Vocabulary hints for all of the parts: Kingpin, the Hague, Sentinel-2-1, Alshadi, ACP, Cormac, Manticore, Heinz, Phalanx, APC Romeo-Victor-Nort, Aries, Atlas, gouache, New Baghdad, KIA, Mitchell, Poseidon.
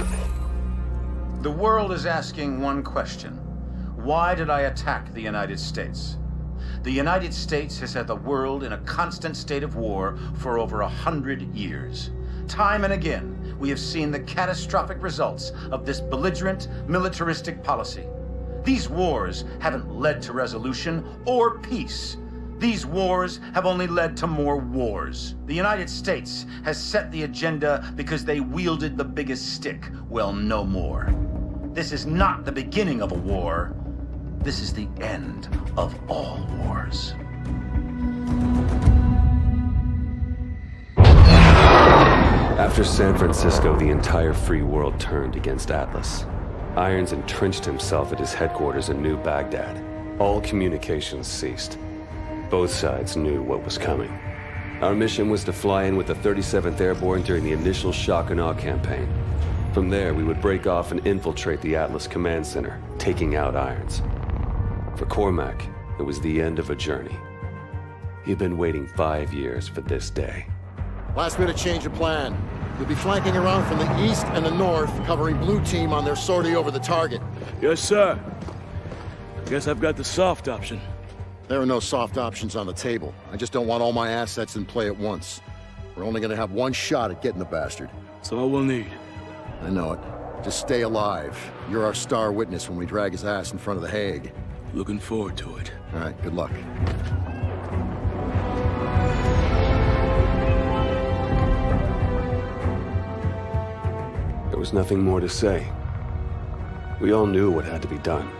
geography. The world is asking one question. Why did I attack the United States? The United States has had the world in a constant state of war for over 100 years. Time and again, we have seen the catastrophic results of this belligerent, militaristic policy. These wars haven't led to resolution or peace. These wars have only led to more wars. The United States has set the agenda because they wielded the biggest stick. Well, no more. This is not the beginning of a war. This is the end of all wars. After San Francisco, the entire free world turned against Atlas. Irons entrenched himself at his headquarters in New Baghdad. All communications ceased. Both sides knew what was coming. Our mission was to fly in with the 37th Airborne during the initial shock and awe campaign. From there, we would break off and infiltrate the Atlas Command Center, taking out Irons. For Cormac, it was the end of a journey. He'd been waiting 5 years for this day. Last minute change of plan. You'll be flanking around from the east and the north, covering Blue Team on their sortie over the target. Yes, sir. I guess I've got the soft option. There are no soft options on the table. I just don't want all my assets in play at once. We're only gonna have one shot at getting the bastard. That's all we'll need. I know it. Just stay alive. You're our star witness when we drag his ass in front of the Hague. Looking forward to it. All right, good luck. There was nothing more to say. We all knew what had to be done.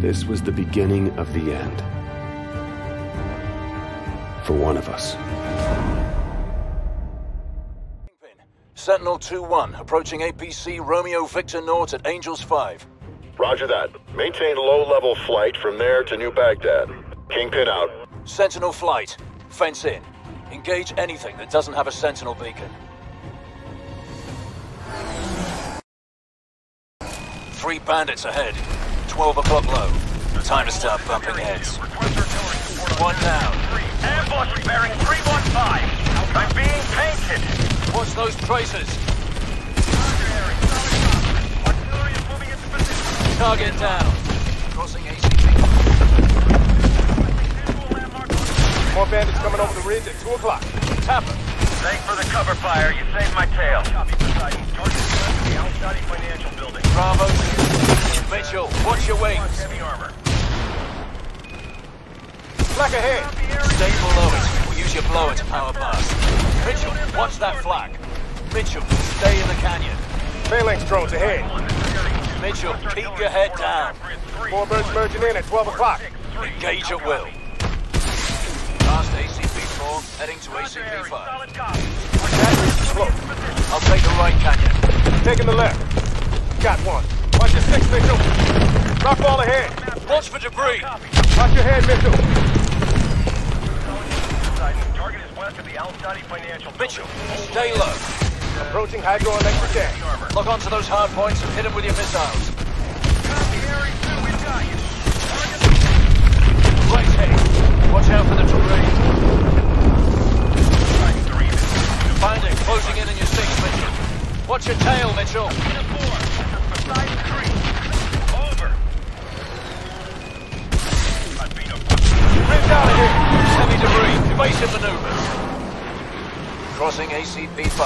This was the beginning of the end. For one of us. Kingpin, Sentinel-2-1, approaching APC Romeo-Victor-Nort at Angels 5. Roger that. Maintain low-level flight from there to New Baghdad. Kingpin out. Sentinel flight. Fence in. Engage anything that doesn't have a Sentinel beacon. 3 bandits ahead. 12 o'clock low. Time to start bumping heads. 1 down. Ambush bearing 315. I'm being painted. Watch those traces. Target down. Crossing ACP. More bandits coming over the ridge at 2 o'clock. Tap them. Thanks for the cover fire. You saved my tail. Copy, Poseidon. Target to the Alshadi Financial Building. Bravo. Mitchell, watch your wings. Heavy armor. Flag ahead. Stay below it. We'll use your blower to power past. Mitchell, watch that flag. Mitchell, stay in the canyon. Phalanx drones ahead. Mitchell, keep your head down. 4 birds merging in at 12 o'clock. Engage at will. Past ACP-4, heading to ACP-5. I'll take the right canyon. Taking the left. Got 1. Watch your 6, Mitchell. Rock ball ahead. Watch for debris. Watch your head, Mitchell. Target is west of the Alshadi Financial Building. Mitchell, stay low. Approaching hydroelectric dam. Lock onto those hard points and hit them with your missiles. Copy, Aries 2, we've got you. Right head. Watch out for the terrain. Finding, closing in on your 6, Mitchell. Watch your tail, Mitchell. Over. Ripped out of here. Heavy debris. Evasive maneuvers. Crossing ACP-5.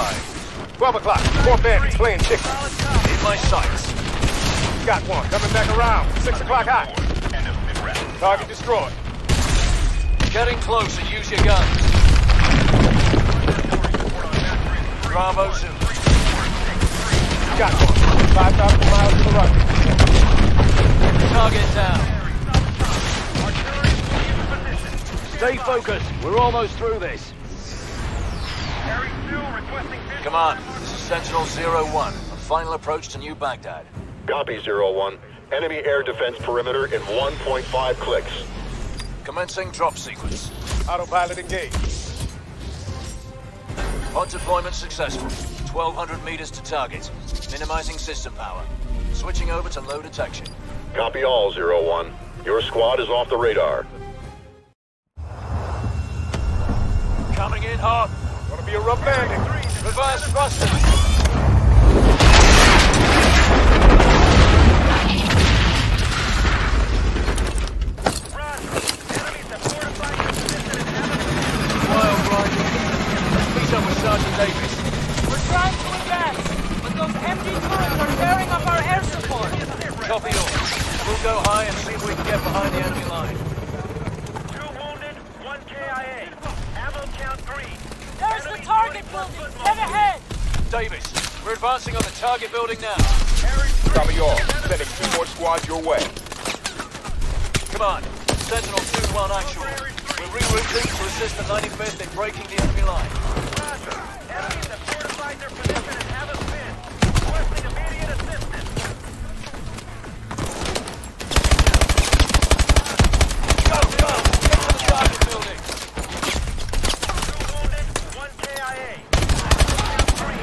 12 o'clock. 4 bandits playing chicken. In my sights. Got 1. Coming back around. 6 o'clock high. Target destroyed. Getting close and use your guns. Bravo Zulu. Got 1. 5,000 miles to the right. Target down. Stay focused. We're almost through this. Command, this is Sentinel-0-1. A final approach to New Baghdad. Copy, 0-1. Enemy air defense perimeter in 1.5 clicks. Commencing drop sequence. Autopilot engaged. Pod deployment successful. 1,200 meters to target. Minimizing system power. Switching over to low detection. Copy all, 0-1. Your squad is off the radar. Coming in hot. Gonna be a rough landing. Reverse thrusters. trying to advance, but those empty turrets are tearing up our air support. Copy all. We'll go high and see if we can get behind the enemy line. 2 wounded, 1 KIA. Ammo count 3. There's enemy the target building. Head ahead. Davis, we're advancing on the target building now. Copy all. Sending 2 more squads your way. Command, Sentinel-2-1 actual. We're rerouting to assist the 95th in breaking the enemy line. Roger. Enemies have fortified their position and have us pinned. Requesting immediate assistance. Go, go! Get to the target building! 2 wounded, 1 KIA. Clear out those ASCs.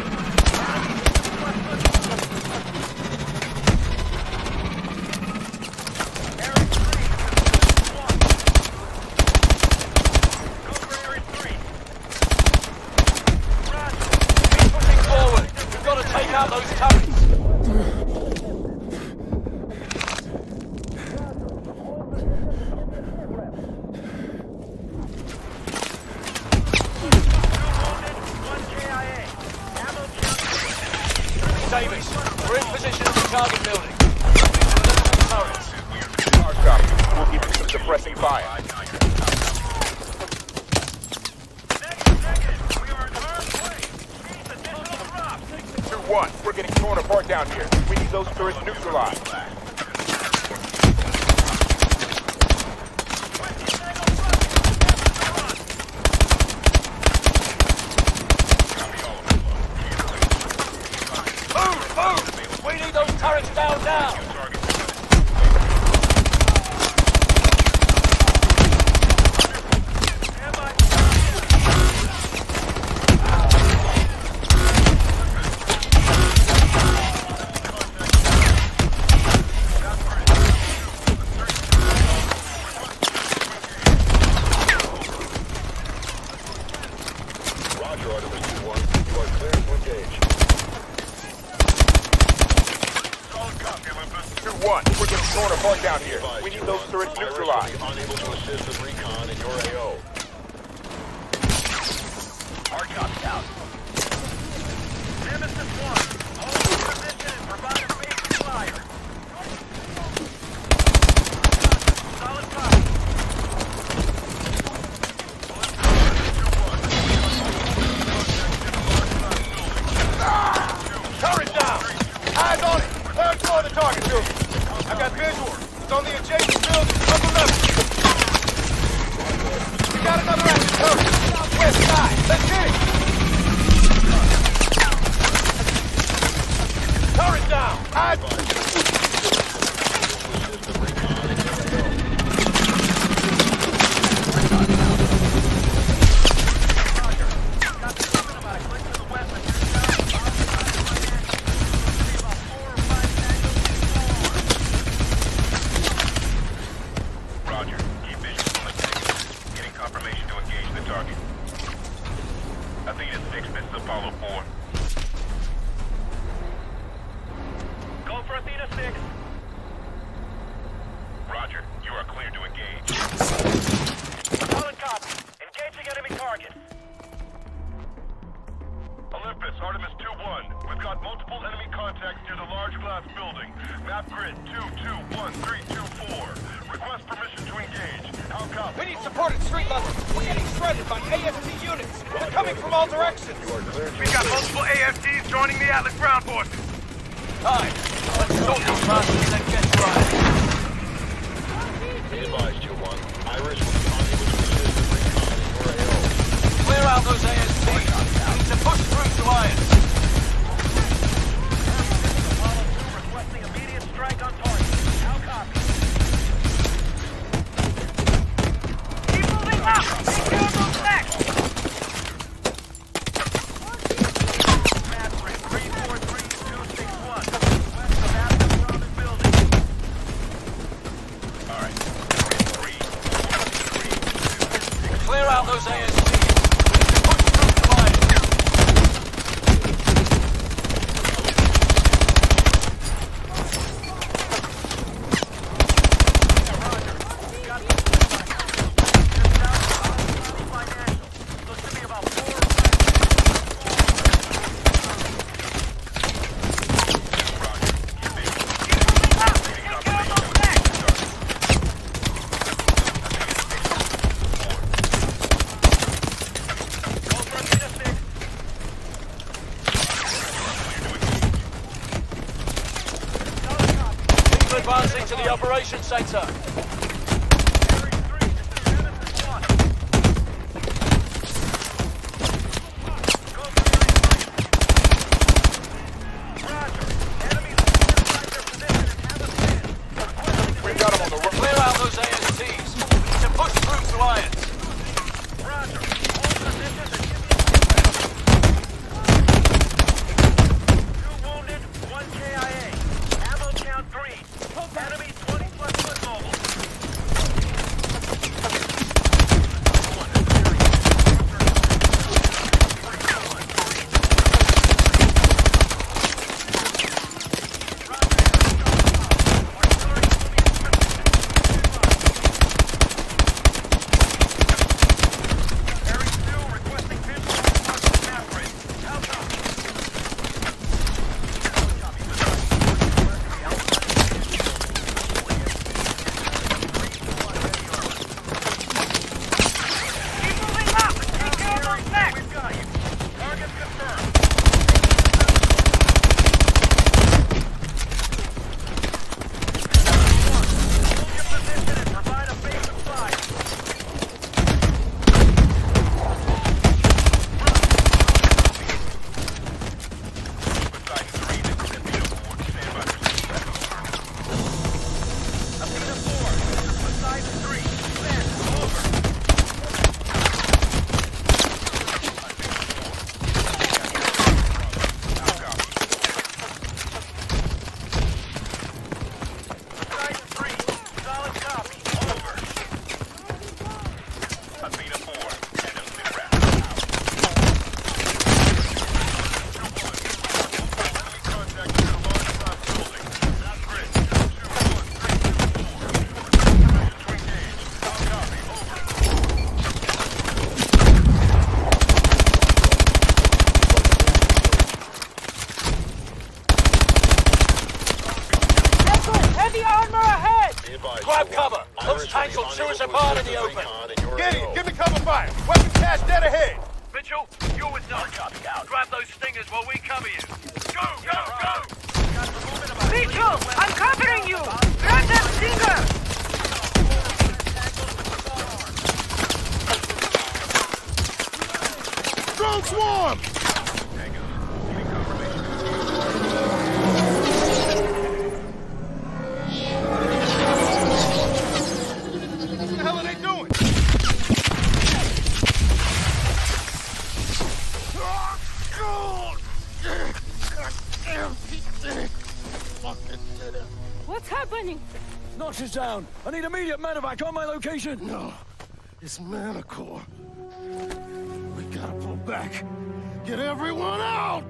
Push through the line. to the operation center. Down. I need immediate medevac on my location. No, it's Manticore. We gotta pull back. Get everyone out.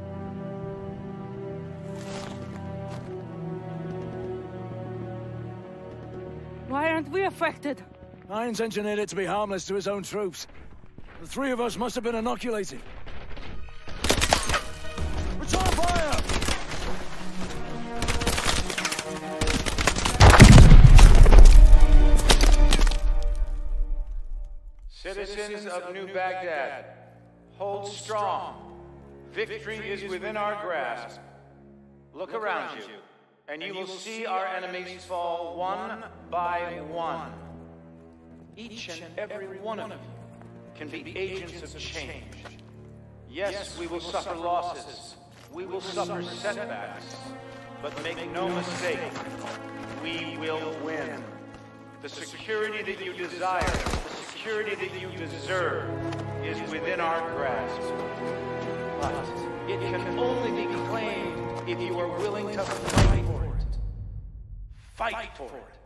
Why aren't we affected? Heinz engineered it to be harmless to his own troops. The three of us must have been inoculated. Citizens of New Baghdad, hold strong. Victory is within our grasp. Look around you, and you will see our enemies fall one by one. Each and every one of you can be agents of change. Yes, we will suffer losses. We will suffer setbacks. But make no mistake, we will win. The security that you desire, the security that you deserve is within our grasp. But it can only be claimed if you are willing to fight for it. Fight for it.